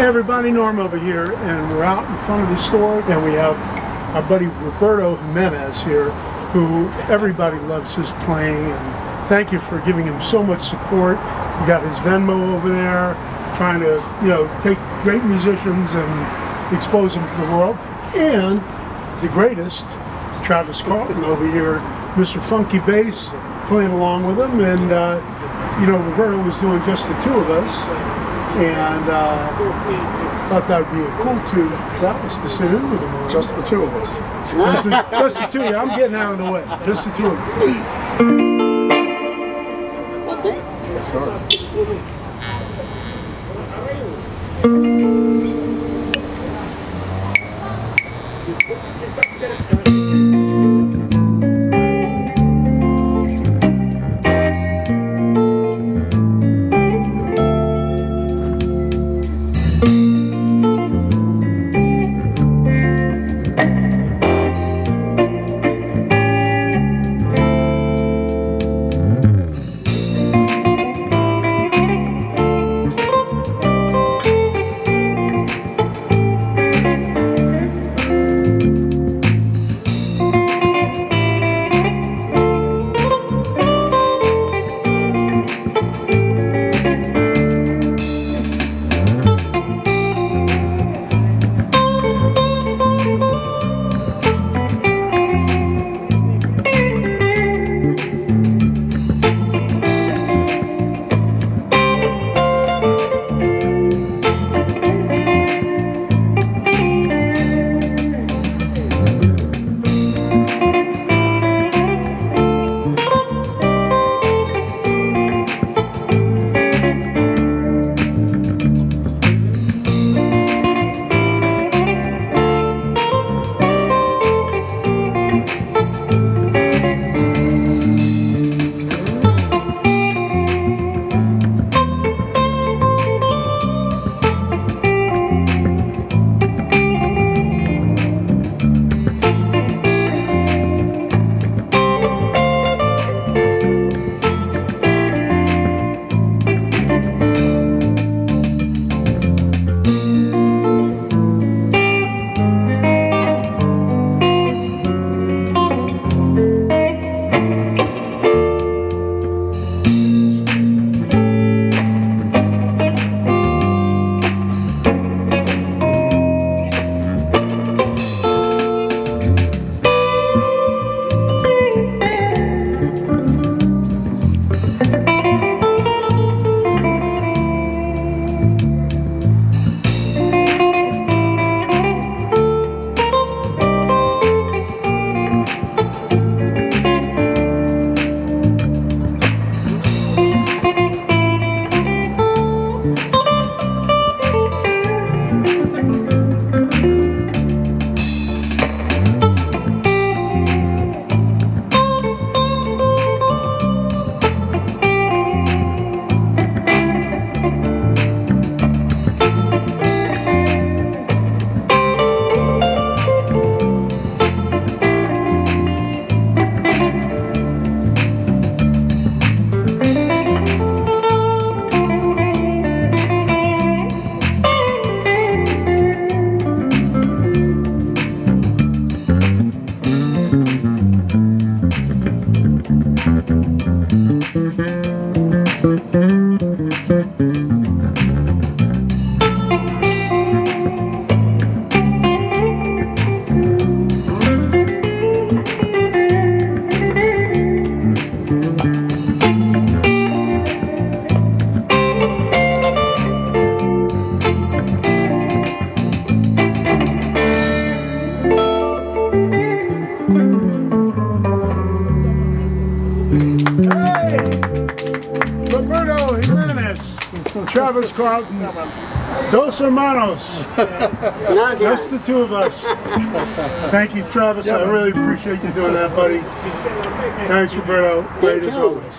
Hey everybody, Norm over here, and we're out in front of the store, and we have our buddy Roberto Jimenez here, who everybody loves his playing, and thank you for giving him so much support. You got his Venmo over there, trying to, you know, take great musicians and expose them to the world, and the greatest, Travis Carlton over here, Mr. Funky Bass, playing along with him, and you know, Roberto was doing just the two of us. And thought that would be a cool two for Travis to sit in with him on. Just the two of us. Just the two of you. I'm getting out of the way. Just the two of you. Yes, sir. Roberto Jimenez, Travis Carlton, Dos Hermanos. Just the two of us. Thank you, Travis. Yeah, I really appreciate you doing that, buddy. Thanks, Roberto. Great as always.